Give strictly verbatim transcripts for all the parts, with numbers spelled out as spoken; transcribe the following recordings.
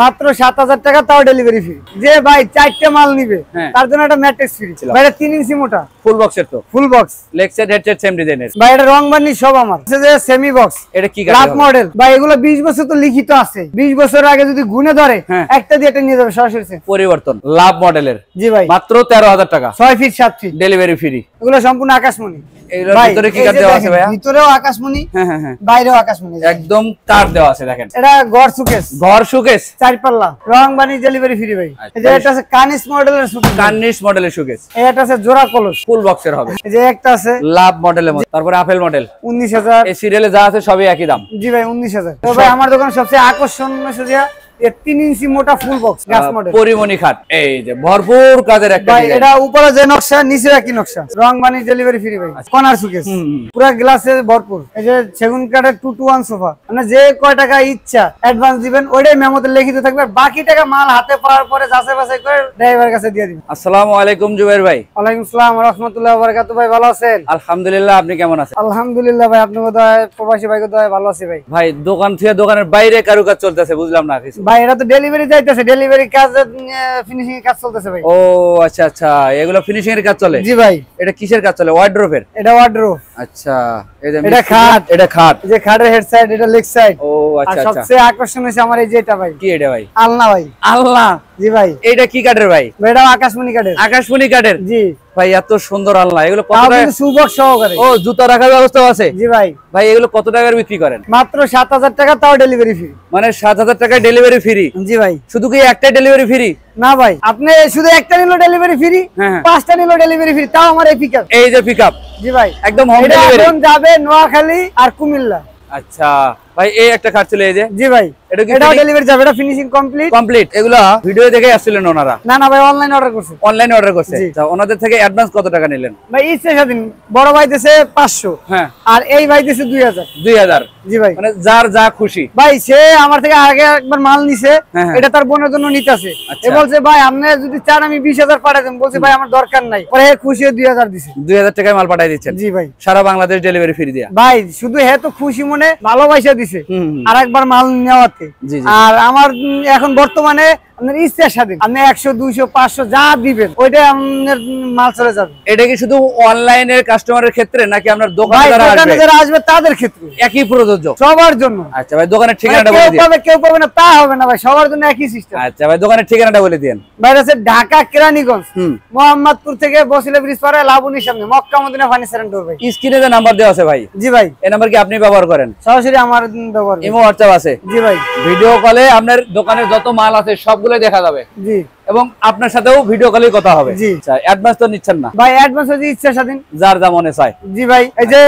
মাত্র সাত হাজার টাকা, তাও ডেলিভারি ফ্রি। যে ভাই চারটে মাল নিবে তার জন্য একটা ম্যাট্রিক্স ফ্রি ছিল। ভাইটা তিন ইঞ্চি মোটা ফুল বক্স, এর তো full box leg set headset same ডিজাইনের। ভাই এটা রং বানি সব আমার, যে সেমি বক্স এটা কি গ্লাস মডেল। ভাই এগুলো বিশ বছর তো লিখিত আছে, বিশ বছর আগে যদি গুণে ধরে একটা দিয়ে এটা নিয়ে যাবে সরাসরি পরিবর্তন লাভ মডেলের। জি ভাই মাত্র তেরো হাজার টাকা, ছয় ফিট সাত ফিট ডেলিভারি ফ্রি। এগুলো সম্পূর্ণ আকাশমনি, ভিতরে কি কাজ দেওয়া আছে ভাই? ভিতরেও আকাশমনি, বাইরেও আকাশমনি, একদম তার দেওয়া আছে। দেখেন এটা ঘর সুকেস, ঘর সুকেস চার পাল্লা রং বানি ডেলিভারি ফ্রি। ভাই এটা আছে কানিস মডেলের সুকেস, কানিস মডেলের সুকেস। এটা আছে জোড়া কলস ফুল বক্সের হবে। এই যে একটা আছে লাভ মডেলের মধ্যে, তারপরে আপেল মডেল উনিশ হাজার। এই সিরিয়ালে যা আছে সবই একই দাম। জি ভাই উনিশ হাজার। তো ভাই আমার দোকানে সবচেয়ে আকর্ষণীয় সুজিয়া তিন ইঞ্চি মোটা full box glass model Pori Moni খাট। এই যে ভরপুর কাজের একটা ভাই, এটা উপরে যে নকশা নিচে একই নকশা, রং বানি ডেলিভারি ফ্রি। ভাই কর্নার সুকেস পুরো গ্লাসে ভরপুর। এই যে সেগুন কাঠের টু টু ওয়ান সোফা, আপনি যে কয় টাকা ইচ্ছা অ্যাডভান্স দিবেন ওইটাই মেমোতে লিখিত থাকবে, আর বাকি টাকা মাল হাতে পাওয়ার পরে যাচাই বাছাই করে ড্রাইভারের কাছে দিয়ে দিবেন। আসসালামু আলাইকুম জুবায়ের ভাই। ওয়ালাইকুম আসসালাম ওয়া রাহমাতুল্লাহি ওয়া বারাকাতুহু। ভাই ভালো আছেন? আলহামদুলিল্লাহ। আপনি কেমন আছেন? আলহামদুলিল্লাহ ভাই আপনি বোধ হয় প্রবাসী ভাইকে দোয়া ভালো আছে। ভাই ভাই দোকান থেকে দোকানের বাইরে কারুকাজ চলতেছে বুঝলাম না কিছু। ভাই এটা তো ডেলিভারি যাইতেছে, ডেলিভারি কাজ ফিনিশিং এর কাজ চলতেছে। ভাই ও আচ্ছা আচ্ছা, এগুলো ফিনিশিং এর কাজ চলে। জি ভাই এটা কিসের কাজ চলে? ওয়ার্ড্রোবের। এটা ওয়ার্ড্রোব। আচ্ছা এই যে এটা খাট, এটা খাট, এই যে খাটের হেড সাইড, এটা লেগ সাইড। ও আচ্ছা আচ্ছা। সবচেয়ে আকর্ষণ হইছে আমার এই যে এটা ভাই, কি এটা ভাই? আলনা ভাই, আলনা। জি ভাই এটা কি কাঠের ভাই? এটা আকাশমনি কাঠের। আকাশমনি কাঠের। জি ভাই এত সুন্দর আলনা, এগুলো কত টাকা? সুবক সহকারে। ও জুতা রাখার ব্যবস্থা আছে। জি ভাই। ভাই এগুলো কত টাকার বিক্রি করেন? মাত্র সাত হাজার টাকা, তাও ডেলিভারি ফ্রি। মানে সাত হাজার টাকায় ডেলিভারি ফ্রি? জি ভাই। শুধু কি একটা ডেলিভারি ফ্রি? না ভাই আপনি শুধু একটা নিলো ডেলিভারি ফ্রি, পাঁচটা নিলো ডেলিভারি ফ্রি, তাও আমার এই পিকআপ, এই যে পিকআপ। জি ভাই একদম হোম ডেলিভারি। এখন যাবে নোয়াখালী আর কুমিল্লা। আচ্ছা ভাই এই একটা কাজ চলে এই যে। জি ভাই এটা এটা ডেলিভারি যাবে, এটা ফিনিশিং কমপ্লিট কমপ্লিট। এগুলা ভিডিও দেখে আসছিলেন ওনারা? না না ভাই অনলাইন অর্ডার করছে। অনলাইন অর্ডার করছে। আচ্ছা ওনাদের থেকে অ্যাডভান্স কত টাকা নিলেন ভাই? এই সেদিন বড় ভাই দিয়েছে পাঁচশো, হ্যাঁ, আর এই ভাই দিয়েছে দুই হাজার দুই হাজার। জি ভাই মানে যার যা খুশি। ভাই সে আমার থেকে আগে একবার মাল নিছে, এটা তার বোনের জন্য নিতেছে, এ বলছে ভাই আপনি যদি চান আমি বিশ হাজার পাঠাই দেব, বলছে ভাই আমার দরকার নাই, পরে খুশি দুই হাজার দিয়েছে। দুই হাজার টাকায় মাল পাঠিয়ে দিয়েছেন? জি ভাই সারা বাংলাদেশ ডেলিভারি ফ্রি দিয়া। ভাই শুধু হে তো খুশি মনে ভালোবাসা দিয়েছে আর একবার মাল নেওয়াতে। আর আমার এখন বর্তমানে আপনার ইচ্ছার স্বাধীন, আপনি একশো দুইশো পাঁচশো যা দিবেন ওইটাই আপনার মাল চলে যাবে। এটা কি শুধু অনলাইনের কাস্টমারের ক্ষেত্রে নাকি আপনার দোকানে যারা আসবে তাদের ক্ষেত্রে একই প্রযোজ্য সবার জন্য? আচ্ছা ভাই দোকানের ঠিকানাটা বলে দিন। কেউ পাবে কেউ পাবে না তা হবে না ভাই, সবার জন্য একই সিস্টেম। আচ্ছা ভাই দোকানের ঠিকানাটা বলে দিন। ভাই আছে ঢাকা কেরানীগঞ্জ, মোহাম্মদপুর থেকে বসিলা ব্রিজ পারে লাবণীর সামনে Mecca Medina furniture and door. ভাই স্ক্রিনে যে নাম্বার দেওয়া আছে ভাই। জি ভাই এই নাম্বার কি আপনি ব্যবহার করেন? সরাসরি আমার ব্যবহার, ইমো হোয়াটসঅ্যাপ আছে। জি ভাই ভিডিও কলে আপনার দোকানের যত মাল আছে সব দেখা যাবে। জি এবং আপনার সাথেও ভিডিও কলে কথা হবে। জি অ্যাডভান্স তো নিচ্ছেন না? ভাই অ্যাডভান্স যদি ইচ্ছা স্বাধীন যার যা মনে চায়। জি ভাই এই যে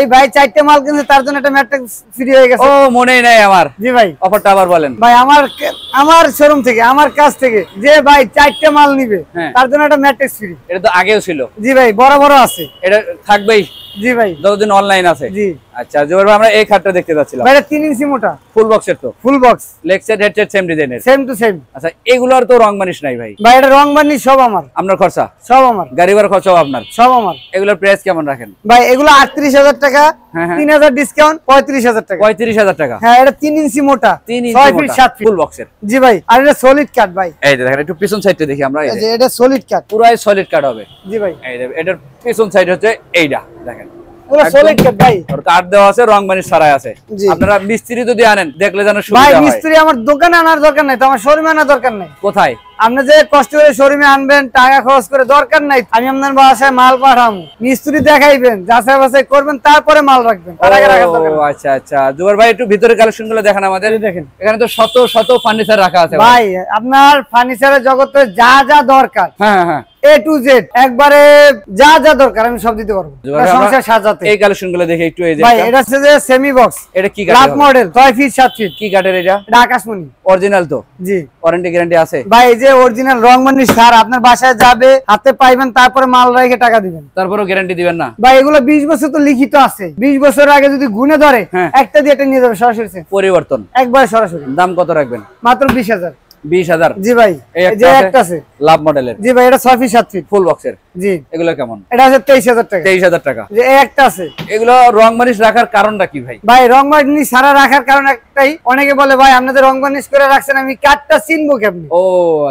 এই ভাই চারটি মাল কিনছে তার জন্য একটা ম্যাট্রিক্স ফ্রি হয়ে গেছে। ও মনেই নাই আমার। জি ভাই অফারটা আবার বলেন। ভাই আমার আমার শোরুম থেকে আমার কাছ থেকে যে ভাই চারটি মাল নিবে তার জন্য একটা ম্যাট্রিক্স ফ্রি। এটা তো আগেও ছিল। জি ভাই বড় বড় আছে, এটা থাকবেই। জি ভাই যতদিন অনলাইন আছে। জি আচ্ছা জুবায়ের ভাই আমরা এই খাটটা দেখতে যাচ্ছিলাম। ভাই এটা তিন ইঞ্চি মোটা ফুল বক্সের তো, full box leg set head set same ডিজাইনের, সেম টু সেম। আচ্ছা এগুলোর তো রং বানিশ নাই ভাই? ভাই এটা রং বানিশ সব আমার, আপনার খরচা সব আমার, গাড়ি ভাড়া খরচা আপনার সব আমার। এগুলোর প্রাইস কেমন রাখেন ভাই? এগুলো আটত্রিশ হাজার টাকা, তিন হাজার ডিসকাউন্ট পঁয়ত্রিশ হাজার টাকা। পঁয়ত্রিশ হাজার টাকা। হ্যাঁ এটা তিন ইঞ্চি মোটা, ছয় ফিট সাত ফিট ফুল বক্সের। জি ভাই আর এটা সলিড কাট। ভাই এই দেখেন একটু পিছন সাইডটা দেখি আমরা। এই যে এটা সলিড কাট, পুরাই সলিড কাট হবে। জি ভাই এই দেখেন এটার পিছন সাইড হচ্ছে এইটা, দেখেন পুরো সলিড কাট ভাই, আর কাট দেওয়া আছে, রং বানি সারাই আছে। আপনারা মিস্ত্রি যদি আনেন দেখলে জানা সুবিধা হয়। ভাই মিস্ত্রি আমার দোকানে আনার দরকার নাই, তো আমার শোরুমে আনার দরকার নাই। কোথায় আপনি যে কষ্ট করে শোরুমে আনবেন টাকা খরচ করে দরকার নাই, আমি আপনার বাসায় মাল পাঠাবো, মিস্ত্রি দেখাইবেন, যাচাই বাছাই করবেন, তারপরে মাল রাখবেন। আচ্ছা আচ্ছা জুবায়ের ভাই একটু ভিতরে কালেকশন গুলো দেখেন আমাদের। দেখেন এখানে তো শত শত ফার্নিচার রাখা আছে। ভাই আপনার ফার্নিচারের জগতে যা যা দরকার, হ্যাঁ হ্যাঁ এ টু জেড একবারে যা যা দরকার আমি সব দিতে পারবো সংসার সাজাতে। এই কালেকশন গুলো দেখে একটু এই যে ভাই এটা হচ্ছে যে সেমি বক্স, এটা কি কাঠ মডেল, ছয় ফিট সাত ফিট কি কাঠের? এটা এটা আকাশমনি অরিজিনাল তো? জি ওয়ারেন্টি গ্যারান্টি আছে। ভাই এই যে অরিজিনাল রং মানে স্যার আপনার বাসায় যাবে, হাতে পাইবেন, তারপরে মাল রেখে টাকা দিবেন, তারপরে গ্যারান্টি দিবেন না? ভাই এগুলো বিশ বছর তো লিখিত আছে, বিশ বছর আগে যদি গুণে ধরে একটা দিয়ে এটা নিয়ে যাবে সরাসরি পরিবর্তন একবারে সরাসরি। দাম কত রাখবেন? মাত্র বিশ হাজার। বিশ হাজার। জি ভাই যে একটা আছে লাভ মডেলের। জি ভাই এটা ছয় ফিট সাত ফিট ফুল বক্সের। জি এগুলো কেমন? এটা আছে তেইশ হাজার টাকা। তেইশ হাজার টাকা। যে একটা আছে। এগুলো রং মানিশ রাখার কারণটা কি ভাই? ভাই রং মানিশ সারা রাখার কারণ একটাই, অনেকে বলে ভাই আপনাদের রংগনিস করে রাখছেন, আমি কাঠটা চিনবো কেমনি? ও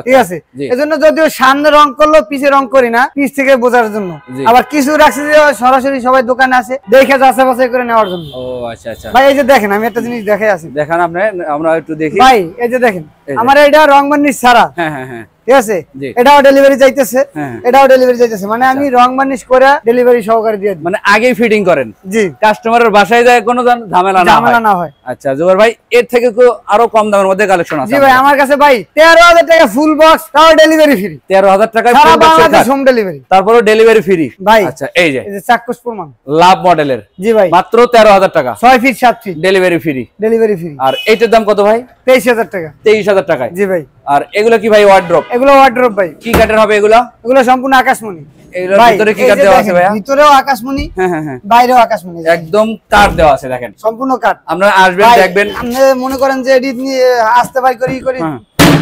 ঠিক আছে, এজন্য যদিও সামনে রং করলো পিছে রং করি না, পিছ থেকে বোঝার জন্য। আবার কিছু রাখছি যে সরাসরি সবাই দোকানে আসে দেখে যাচাই বাছাই করে নেওয়ার জন্য। ও আচ্ছা আচ্ছা ভাই, এই যে দেখেন আমি একটা জিনিস দেখাই আছি, দেখান আপনি, আমরা একটু দেখি ভাই। এই যে দেখেন আমার এটা রংগনিস ছাড়া, হ্যাঁ হ্যাঁ হ্যাঁ ঠিক আছে, এটাও ডেলিভারি যাইতেছে, এটাও ডেলিভারি যাইতেছে। মানে আমি রং বার্নিশ করে ডেলিভারি সহকারে দিয়ে দিই, মানে আগে ফিটিং করেন। জি, কাস্টমারের বাসায় যায়, কোনো ঝামেলা না, ঝামেলা না হয়। আচ্ছা জুবায়ের ভাই, এর থেকে তো আরো কম দামের মধ্যে কালেকশন আছে? জি ভাই, আমার কাছে ভাই তেরো হাজার টাকা ফুল বক্স, তাও ডেলিভারি ফ্রি। তেরো হাজার টাকা সারা বাংলাদেশ হোম ডেলিভারি, তারপরে ডেলিভারি ফ্রি ভাই। আচ্ছা এই যে এই যে চাক্ষুষ প্রমাণ লাভ মডেলের, জি ভাই, মাত্র তেরো হাজার টাকা, ছয় ফিট সাত feet delivery free, delivery free. আর এটার দাম কত ভাই? তেইশ হাজার টাকা, তেইশ হাজার টাকায়। জি ভাই, আর এগুলো কি ভাই ওয়ার্ড্রপ? এগুলো ওয়ার্ড্রপ ভাই। কি কাঠের হবে এগুলো? এগুলো সম্পূর্ণ আকাশমনি। এগুলোর ভিতরে কি কাঠ দেওয়া আছে ভাই? ভিতরেও আকাশমনি, হ্যাঁ হ্যাঁ, বাইরেও আকাশমনি, একদম কাঠ দেওয়া আছে। দেখেন সম্পূর্ণ কাঠ, আপনারা আসবেন দেখবেন। আপনি মনে করেন যে এডিট নিয়ে আসতে ভাই করি করি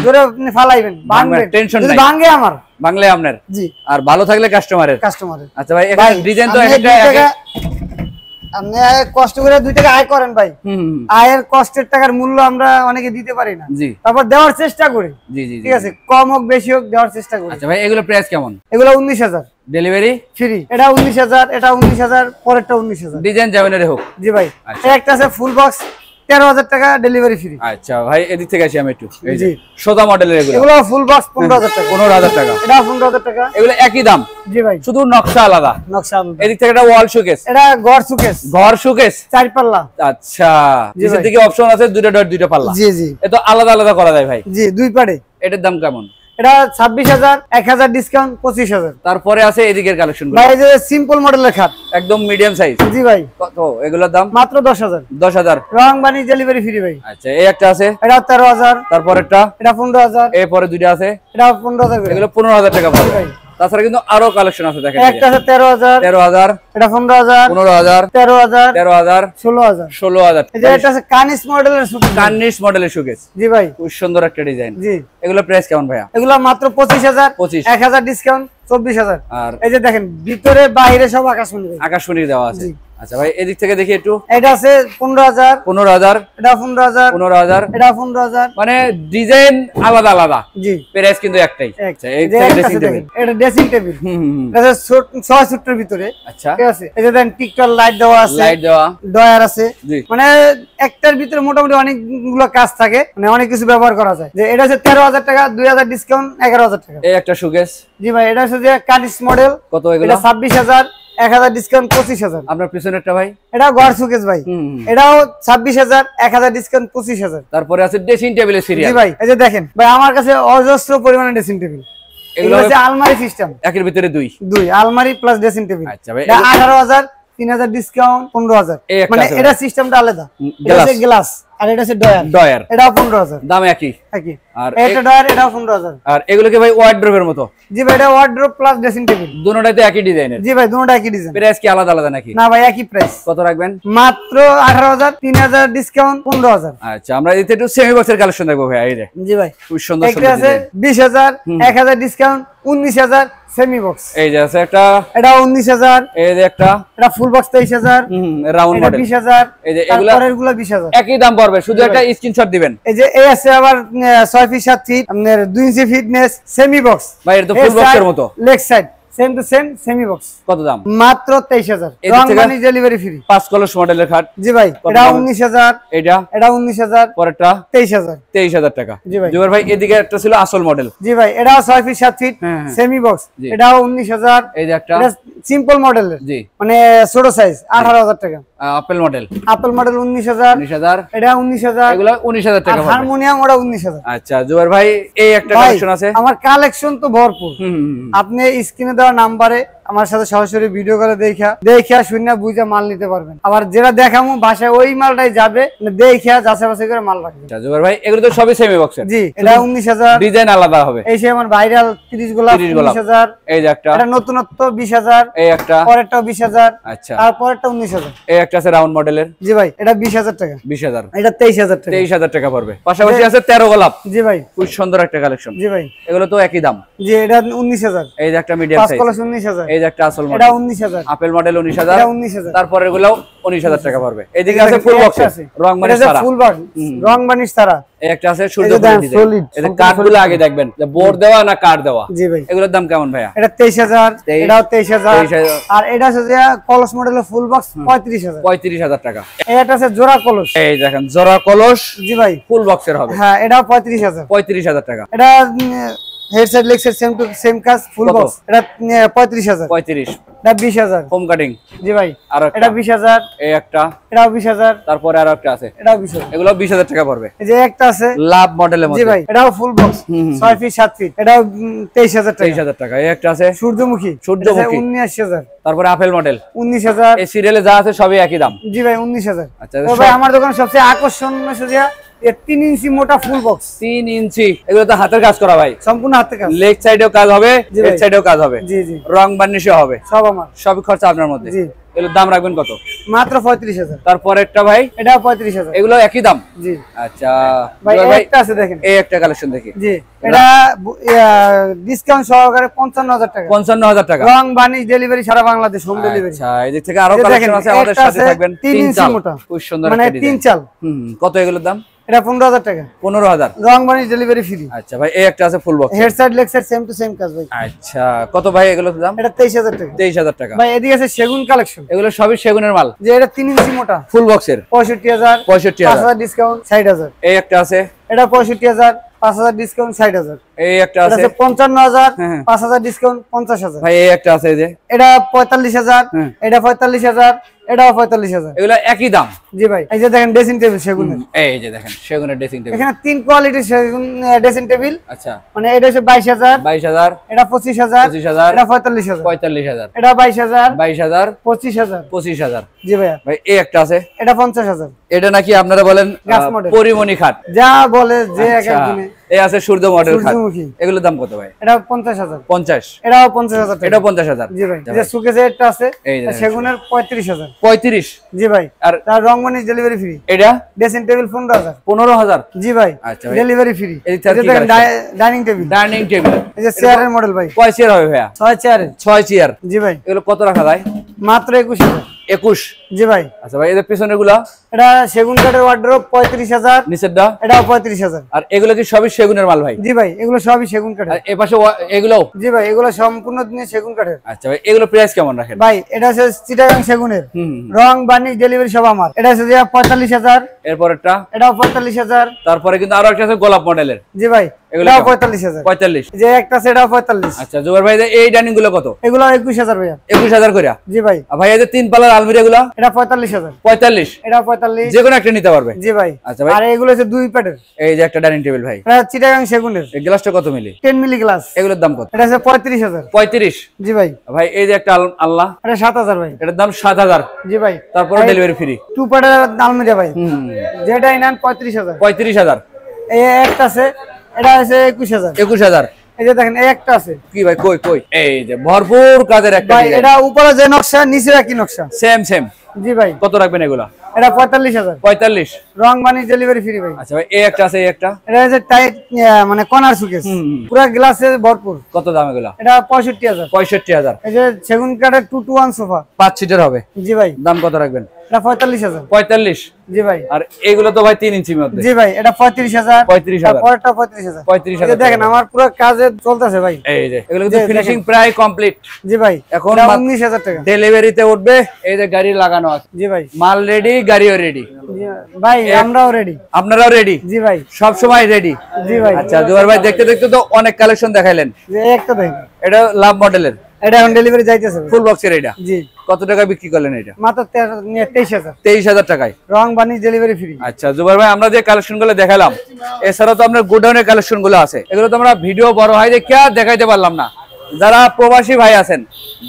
ধরে আপনি ফালাইবেন, ভাঙবেন, টেনশন নাই, ভাঙে আমার বাংলা আপনার। জি, আর ভালো থাকলে কাস্টমারের, কাস্টমারের। আচ্ছা ভাই, এখানে ডিজাইন তো একটা একটা আপনি কষ্ট করে দুই টাকা আয় করেন ভাই, আয়ের কষ্টের টাকার মূল্য আমরা অনেকে দিতে পারি না, তারপর দেওয়ার চেষ্টা করি। ঠিক আছে, কম হোক বেশি হোক দেওয়ার চেষ্টা করি। আচ্ছা ভাই, এগুলো প্রাইস কেমন? এগুলো উনিশ হাজার, ডেলিভারি ফ্রি। এটা উনিশ হাজার, এটা উনিশ হাজার, পরেরটা উনিশ হাজার, ডিজাইন জামিনারে হোক। জি ভাই, একটা আছে ফুল বক্স তেরো হাজার টাকা, ডেলিভারি ফ্রি। আচ্ছা ভাই, এদিক থেকে আসি আমি একটু। এই যে সোদা মডেলের এগুলো, এগুলো ফুল বক্স পনেরো হাজার টাকা, পনেরো হাজার টাকা, এটা পনেরো হাজার টাকা, এগুলো একই দাম। জি ভাই, শুধু নকশা আলাদা, নকশা আলাদা। এদিক থেকে এটা ওয়াল শোকেস, এটা ঘর শোকেস, ঘর শোকেস চার পাল্লা। আচ্ছা, নিচের দিকে অপশন আছে দুইটা ডট দুইটা পাল্লা। জি জি, এটা আলাদা আলাদা করা যায় ভাই। জি, দুই পাড়ে। এটার দাম কেমন? এটা ছাব্বিশ হাজার, এক হাজার ডিসকাউন্ট পঁচিশ হাজার। তারপরে আছে এদিকের কালেকশনগুলো ভাই, এই যে সিম্পল মডেলের খাট, একদম মিডিয়াম সাইজ। জি ভাই, কত এগুলোর দাম? মাত্র দশ হাজার, দশ হাজার, রং বানি ডেলিভারি ফ্রি ভাই। আচ্ছা, এই একটা আছে, এটা তেরো হাজার, তারপরেরটা এটা পনেরো হাজার, এর পরে দুইটা আছে এটা পনেরো হাজার, এগুলো পনেরো হাজার টাকা পড়বে ভাই। তাছাড়া কিন্তু আরো কালেকশন আছে, দেখেন একটা আছে তেরো হাজার, তেরো হাজার, এটা পনেরো হাজার, পনেরো হাজার, তেরো হাজার, তেরো হাজার, ষোলো হাজার, ষোলো হাজার। এই যে এটা আছে কানিস মডেলের শোকেস, কানিস মডেলের শোকেস। জি ভাই, খুব সুন্দর একটা ডিজাইন। জি, এগুলো প্রাইস কেমন ভাইয়া? এগুলো মাত্র পঁচিশ হাজার, পঁচিশ, এক হাজার ডিসকাউন্ট চব্বিশ হাজার। আর এই যে দেখেন ভিতরে বাইরে সব আকাশমনি, আকাশমনি দেওয়া আছে। আচ্ছা ভাই, এদিক থেকে দেখি একটু। এটা আছে পনেরো হাজার, পনেরো হাজার, এটা পনেরো হাজার, পনেরো হাজার, এটা পনেরো হাজার, মানে ডিজাইন আলাদা আলাদা। জি, প্রাইস কিন্তু একটাই। আচ্ছা, এই ড্রেসিং টেবিল, এটা ড্রেসিং টেবিল, এটা ছয় ফুটের ভিতরে। আচ্ছা ঠিক আছে, এই যে দেখেন টিকটল লাইট দেওয়া আছে, লাইট দেওয়া, ডয়ার আছে। মানে একটার ভিতরে মোটামুটি অনেকগুলো কাজ থাকে, মানে অনেক কিছু ব্যবহার করা যায়। যে এটা আছে তেরো হাজার টাকা, দুই হাজার ডিসকাউন্ট এগারো হাজার টাকা। এই একটা শোকেস। জি ভাই, এটা হচ্ছে যে কানিস মডেল। কত এগুলো? এটা ছাব্বিশ হাজার, এক হাজার ডিসকাউন্ট পঁচিশ হাজার। আপনার পিছনেরটা ভাই, এটা ঘর শোকেস ভাই, এটাও ছাব্বিশ হাজার, এক হাজার ডিসকাউন্ট পঁচিশ হাজার। তারপরে আছে ড্রেসিং টেবিলের সিরিয়াল। জি ভাই, এই যে দেখেন ভাই, আমার কাছে অজস্র পরিমাণে ড্রেসিং টেবিল। এগুলো হচ্ছে আলমারি সিস্টেম, একের ভিতরে দুই দুই আলমারি প্লাস ড্রেসিং টেবিল। আচ্ছা ভাই, এটা আঠারো হাজার, তিন হাজার ডিসকাউন্ট পনেরো হাজার। মানে এটা সিস্টেমটা আলাদা, এটা হচ্ছে গ্লাস। আর এটা হচ্ছে ডয়ার, ডয়ার, এটাও পনেরো হাজার, দাম একই একই। আর এটা ডয়ার, এটাও পনেরো হাজার। আর এগুলো কি ভাই ওয়ার্ড্রোবের মতো? জি ভাই, এটা ওয়ার্ড্রোব প্লাস ড্রেসিং টেবিল, দুটোটাই তো একই ডিজাইনের। জি ভাই, দুটোটাই একই ডিজাইন। প্রাইস কি আলাদা আলাদা নাকি? না ভাই, একই প্রাইস। কত রাখবেন? মাত্র আঠারো হাজার, তিন হাজার ডিসকাউন্ট পনেরো হাজার। আচ্ছা, আমরা এতে একটু সেমি বক্সের কালেকশন দেখব ভাই। এই যে জি ভাই, খুব সুন্দর সুন্দর আছে। বিশ হাজার, এক হাজার ডিসকাউন্ট উনিশ হাজার সেমি বক্স। এই যে আছে একটা, এটা উনিশ হাজার। এই যে একটা, এটা ফুল বক্স তেইশ হাজার, হুম, রাউন্ড মডেল বিশ হাজার। এই যে এগুলা এগুলা বিশ হাজার, একই দাম। শুধু একটা স্ক্রিনশট দিবেন। এই যে এই আছে আবার ছয় ফিট সাত ফিট আপনার দুই ইঞ্চি ফিটনেস সেমি বক্স ভাই, এটা তো ফুল বক্সের মতো। Leg side same to same semi box. কত দাম? মাত্র তেইশ হাজার, রং বানি ডেলিভারি ফ্রি। পাঁচ কলস মডেলের খাট। জি ভাই, এটা উনিশ হাজার, এটা এটা উনিশ হাজার, পরেরটা তেইশ হাজার, তেইশ হাজার টাকা। জি ভাই, জুবায়ের ভাই এদিকে একটা ছিল আসল মডেল। জি ভাই, এটা ছয় ফিট সাত ফিট সেমি বক্স, এটা উনিশ হাজার। এই যে একটা সিম্পল মডেল, জি মানে ছোট সাইজ, আঠারো হাজার টাকা। আপেল মডেল, আপেল মডেল উনিশ হাজার, উনিশ হাজার, এটা উনিশ হাজার, এগুলো উনিশ হাজার টাকা। হারমোনিয়াম ওটা উনিশ হাজার। আচ্ছা জুবায়ের ভাই, এই একটা কালেকশন আছে। আমার কালেকশন তো ভরপুর। আপনি স্ক্রিনে নাম্বারে আমার সাথে সরাসরি ভিডিও করে দেখা দেখা শূন্য বুঝে মাল নিতে পারবেন। আবার যেটা দেখামু ভাষায় ওই মালটাই যাবে, দেখা যাচাই বাছাই করে মাল রাখবেন। জুবায়ের ভাই, এগুলো তো সবই সেমি বক্সের। জি, এটা উনিশ হাজার, ডিজাইন আলাদা হবে। এই যে আমার ভাইরাল তিরিশ গোলাপ উনিশ হাজার। এই যে একটা, এটা নতুনত্ব বিশ হাজার, এই একটা, পরেরটা বিশ হাজার। আচ্ছা, আর পরেরটা উনিশ হাজার। এই একটা আছে রাউন্ড মডেলের। জি ভাই, এটা বিশ হাজার টাকা, বিশ হাজার, এটা তেইশ হাজার টাকা, তেইশ হাজার টাকা পড়বে। পাশাপাশি আছে তেরো গোলাপ। জি ভাই, খুব সুন্দর একটা কালেকশন। জি ভাই, এগুলো তো একই দাম। জি, এটা উনিশ হাজার। এই যে একটা মিডিয়াম সাইজ, পাঁচ কলস উনিশ হাজার। এই যে একটা আসল মডেল এটা উনিশ হাজার, আপেল মডেল উনিশ হাজার, এটা উনিশ হাজার, তারপরে এগুলো উনিশ হাজার টাকা পড়বে। এইদিকে আছে ফুল বক্স আছে, রং বানিশ সারা, ফুল বক্স রং বানিশ সারা, এই একটা আছে সূর্যমুখী, এটা কাঠগুলো আগে দেখবেন যে বোর দেওয়া না কাঠ দেওয়া। জি ভাই, এগুলোর দাম কেমন ভাইয়া? এটা তেইশ হাজার, এটাও তেইশ হাজার, আর এটা আছে যে কলস মডেলের ফুল বক্স পঁয়ত্রিশ হাজার, পঁয়ত্রিশ হাজার টাকা। এটা আছে জোড়া কলস, এই দেখেন জোড়া কলস। জি ভাই, ফুল বক্সের হবে, হ্যাঁ, এটাও পঁয়ত্রিশ হাজার, পঁয়ত্রিশ হাজার টাকা। এটা headset leg set same to same কাজ, ফুল বক্স, এটা পঁয়ত্রিশ হাজার, পঁয়ত্রিশ, এটা বিশ হাজার, হোম কাটিং। জি ভাই, আর এটা বিশ হাজার, এই একটা, এটাও বিশ হাজার, তারপরে আর একটা আছে এটাও বিশ হাজার, এগুলো বিশ হাজার টাকা পড়বে। এই যে একটা আছে লাভ মডেলের মধ্যে, জি ভাই, এটাও ফুল বক্স ছয় ফিট সাত ফিট, এটাও তেইশ হাজার টাকা, তেইশ হাজার টাকা। এই একটা আছে সূর্যমুখী, সূর্যমুখী উনিশ হাজার, তারপরে আপেল মডেল উনিশ হাজার, এই সিরিয়ালে যা আছে সবই একই দাম। জি ভাই উনিশ হাজার। আচ্ছা ভাই, আমার দোকানে সবচেয়ে আকর্ষণ সুজিয়া তিন ইঞ্চি মোটা ফুল বক্স, তিন ইঞ্চি, এগুলো তো হাতের কাজ করা ভাই, সম্পূর্ণ হাতের কাজ, লেগ সাইডেও কাজ হবে, লেগ সাইডেও কাজ হবে, জি জি, রং বার্নিশও হবে, সব আমার, সব খরচা আপনার মধ্যে। জি, এগুলোর দাম রাখবেন কত? মাত্র পঁয়ত্রিশ হাজার। তারপরে একটা ভাই, এটা পঁয়ত্রিশ হাজার, এগুলো একই দাম। জি, আচ্ছা ভাই, একটা আছে দেখেন, এই একটা কালেকশন দেখি, জি, এটা ডিসকাউন্ট সহকারে পঞ্চান্ন হাজার টাকা, পঞ্চান্ন হাজার টাকা, রং বার্নিশ, ডেলিভারি সারা বাংলাদেশ হোম ডেলিভারি। আচ্ছা, এই দিক থেকে আরো কালেকশন আছে, আমাদের সাথে থাকবেন। তিন ইঞ্চি মোটা, খুব সুন্দর, মানে তিন চাল। হুম, কত এগুলোর দাম? এটা পনেরো হাজার টাকা, পনেরো হাজার, রং বার্নিশ, ডেলিভারি ফ্রি। আচ্ছা ভাই, এই একটা আছে full box, head side leg side same to same কাজ ভাই। আচ্ছা, কত ভাই এগুলোর দাম? এটা তেইশ হাজার টাকা, তেইশ হাজার টাকা। ভাই এদিকে আছে সেগুন কালেকশন, এগুলো সবই সেগুনের মাল। যে এটা তিন ইঞ্চি মোটা ফুল বক্সের পঁয়ষট্টি হাজার, পঁয়ষট্টি হাজার ডিসকাউন্ট ষাট হাজার। এই একটা আছে, এটা পঁয়ষট্টি হাজার, পাঁচ হাজার ডিসকাউন্ট ষাট হাজার। এই একটা আছে পঞ্চান্ন হাজার, পাঁচ হাজার ডিসকাউন্ট পঞ্চাশ হাজার। ভাই এই একটা আছে, এই যে এটা পঁয়তাল্লিশ হাজার, এটা পঁয়তাল্লিশ হাজার, এটাও পঁয়তাল্লিশ হাজার, এগুলো একই দাম। জি ভাই, এই যে দেখেন ড্রেসিং টেবিল সেগুনের, এই যে দেখেন সেগুনের ড্রেসিং টেবিল, এখানে তিন কোয়ালিটির সেগুন ড্রেসিং টেবিল। আচ্ছা, মানে এটা হচ্ছে বাইশ হাজার, বাইশ হাজার, এটা পঁচিশ হাজার, পঁচিশ হাজার, এটা পঁয়তাল্লিশ হাজার, পঁয়তাল্লিশ হাজার, এটা বাইশ হাজার, বাইশ হাজার, পঁচিশ হাজার, পঁচিশ হাজার। জি ভাই, ভাই এই একটা আছে, এটা পঞ্চাশ হাজার, এটা নাকি আপনারা বলেন পরিমণি খাট, যা বলে যে একদিনে। এই আছে সূর্য মডেল খাট, এগুলোর দাম কত ভাই? এটা পঞ্চাশ হাজার, পঞ্চাশ, এটাও পঞ্চাশ হাজার, এটাও পঞ্চাশ হাজার। জি ভাই, এই যে সুকেজে একটা আছে সেগুনের পঁয়ত্রিশ হাজার, পঁয়ত্রিশ। জি ভাই, আর তার রং বার্নিশ, ডেলিভারি ফ্রি। এটা ড্রেসিং টেবিল পনেরো হাজার, পনেরো হাজার। জি ভাই, আচ্ছা ডেলিভারি ফ্রি। এই দেখেন ডাইনিং টেবিল, ডাইনিং টেবিল, এই যে চেয়ারের মডেল ভাই, কয় চেয়ার হবে ভাইয়া? ছয় চেয়ার, ছয় চেয়ার। জি ভাই, এগুলো কত রাখা যায়? মাত্র একুশ হাজার, একুশ। জি ভাই, আচ্ছা ভাই, এদের পিছনের গুলা, এটা সেগুন কাঠের ওয়ার্ডরোব পঁয়ত্রিশ হাজার, নিচেরটা এটাও পঁয়ত্রিশ হাজার। আর এগুলো কি সবই সেগুনের মাল ভাই? জি ভাই, এগুলো সবই সেগুন কাঠের। আর এই পাশে এগুলো? জি ভাই, এগুলো সম্পূর্ণ দিনে সেগুন কাঠের। আচ্ছা ভাই, এগুলো প্রাইস কেমন রাখেন ভাই? এটা হচ্ছে চিটাগাং সেগুনের, রং বার্নিশ, ডেলিভারি সব আমার। এটা হচ্ছে পঁয়তাল্লিশ হাজার, এরপরেরটা এটাও পঁয়তাল্লিশ হাজার, তারপরে কিন্তু আরো একটা আছে গোলাপ মডেলের। জি ভাই, এগুলো পঁয়তাল্লিশ হাজার, পঁয়তাল্লিশ। যে একটা আছে এটাও পঁয়তাল্লিশ। আচ্ছা জুবাইর ভাই, এই ডাইনিং গুলো কত? এগুলো একুশ হাজার ভাইয়া, একুশ হাজার করে। জি ভাই, ভাই এই যে তিন পাল্লার আলমিরা গুলো, এটা পঁয়তাল্লিশ হাজার, পঁয়তাল্লিশ, এটা পঁয়তাল্লিশ, যেকোনো একটা নিতে পারবে। জি ভাই, আচ্ছা ভাই, আর এগুলো হচ্ছে দুই প্যাডের। এই যে একটা ডাইনিং টেবিল ভাই, এটা চিটাগাং সেগুনের, এই গ্লাসটা কত মিলি? দশ মিলি গ্লাস। এগুলোর দাম কত? এটা হচ্ছে পঁয়ত্রিশ হাজার, পঁয়ত্রিশ। জি ভাই, ভাই এই যে একটা আলনা, এটা সাত হাজার ভাই, এটার দাম সাত হাজার। জি ভাই, তারপরে ডেলিভারি ফ্রি, টু প্যাডের আলমিরা ভাই, যেটাই নেন পঁয়ত্রিশ হাজার, পঁয়ত্রিশ হাজার। এই একটা আছে, এটা আছে একুশ হাজার, একুশ হাজার। এই যে দেখেন এই একটা আছে, কি ভাই কই কই, এই যে ভরপুর কাজের একটা ভাই, এটা উপরে যে নকশা, নিচে একই নকশা, সেম সেম। জি ভাই, কত রাখবেন এগুলা? এটা পঁয়তাল্লিশ হাজার, পঁয়তাল্লিশ, রং বানি, ডেলিভারি ফ্রি ভাই। আচ্ছা ভাই, এই একটা আছে, এই একটা, এটা আছে টাইট মানে কর্নার সুকেস, পুরো গ্লাসে ভরপুর। কত দাম এগুলা? এটা পঁয়ষট্টি হাজার, পঁয়ষট্টি হাজার। এই যে সেগুন কাঠের টু টু ওয়ান সোফা, পাঁচ সিটার হবে। জি ভাই, দাম কত রাখবেন? এটা পঁয়তাল্লিশ হাজার, পঁয়তাল্লিশ। জি ভাই, আর এগুলো তো ভাই তিন ইঞ্চির মধ্যে। জি ভাই, এটা পঁয়ত্রিশ হাজার, পঁয়ত্রিশ হাজার, পরেরটা পঁয়ত্রিশ হাজার, পঁয়ত্রিশ হাজার। দেখেন আমার পুরো কাজে চলতেছে ভাই, এই যে এগুলো কিন্তু ফিনিশিং প্রায় কমপ্লিট। জি ভাই, এখন উনিশ হাজার টাকা ডেলিভারিতে উঠবে। এই যে গাড়ি লাগানো আছে। জি ভাই, মাল রেডি, গাড়িও রেডি ভাই, আমরাও রেডি, আপনারাও রেডি। জি ভাই, সব সময় রেডি। জি ভাই, আচ্ছা জুবাইর ভাই, দেখতে দেখতে তো অনেক কালেকশন দেখাইলেন। একটা দেখেন, এটা লাভ মডেলের, এটা এখন ডেলিভারি যাইতেছে, ফুল বক্সের। এটা জি, কত টাকা বিক্রি করলেন এটা? মাত্র তেইশ হাজার, তেইশ হাজার টাকায়, রং বার্নিশ, ডেলিভারি ফ্রি। আচ্ছা জুবাইর ভাই, আমরা যে কালেকশনগুলো দেখালাম, এছাড়া তো আপনার গোডাউনের কালেকশনগুলো আছে, এগুলো তো আমরা ভিডিও বড় হয় যে কে দেখাইতে পারলাম না। যারা প্রবাসী ভাই আছেন,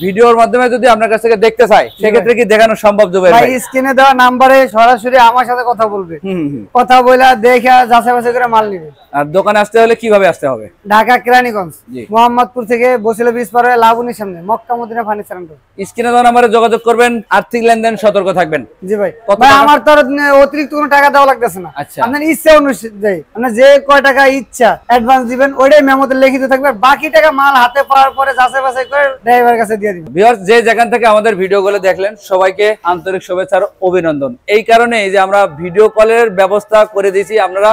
ভিডিওর মাধ্যমে যদি আপনার কাছ থেকে দেখতে চাই, সেক্ষেত্রে কি দেখানো সম্ভব? জুবাইর ভাই, স্ক্রিনে দেওয়া নাম্বারে সরাসরি আমার সাথে কথা বলবে, কথা বলে দেখে যাচাই বাছাই করে মাল নেবে। আর দোকানে আসতে হলে কিভাবে আসতে হবে? ঢাকা কেরানীগঞ্জ, মোহাম্মদপুর থেকে বসিলা ব্রিজ পার হয়ে লাবণীর সামনে মক্কা মদিনা ফার্নিচার সেন্টার। স্ক্রিনে দেওয়া নাম্বারে যোগাযোগ করবেন। আর্থিক লেনদেন সতর্ক থাকবেন। জি ভাই, ভাই আমার তো অতিরিক্ত কোনো টাকা দেওয়া লাগতেছে না, আপনার ইচ্ছা অনুযায়ী, আপনার যে কয় টাকা ইচ্ছা অ্যাডভান্স দিবেন, ওইটাই মেমোতে লিখিত থাকবে। বাকি টাকা মাল হাতে পাওয়ার নেওয়ার পরে যাচাই বাছাই করে ড্রাইভারের কাছে দিয়ে দিবেন। ভিউয়ার্স, যে জায়গা থেকে আমাদের ভিডিওগুলো দেখলেন সবাইকে আন্তরিক শুভেচ্ছা আর অভিনন্দন। এই কারণে এই যে আমরা ভিডিও কলের ব্যবস্থা করে দিয়েছি, আপনারা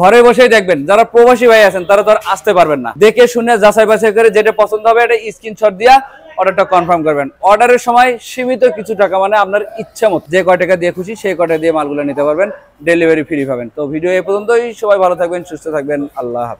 ঘরে বসেই দেখবেন। যারা প্রবাসী ভাই আছেন তারা তো আর আসতে পারবেন না, দেখে শুনে যাচাই বাছাই করে যেটা পছন্দ হবে এটা স্ক্রিনশট দিয়া অর্ডারটা কনফার্ম করবেন। অর্ডারের সময় সীমিত কিছু টাকা, মানে আপনার ইচ্ছা মতো যে কয় টাকা দিয়ে খুশি সেই কয় টাকা দিয়ে মালগুলো নিতে পারবেন, ডেলিভারি ফ্রি পাবেন। তো ভিডিও এই পর্যন্তই, সবাই ভালো থাকবেন, সুস্থ থাকবেন, আল্লাহ হাফেজ।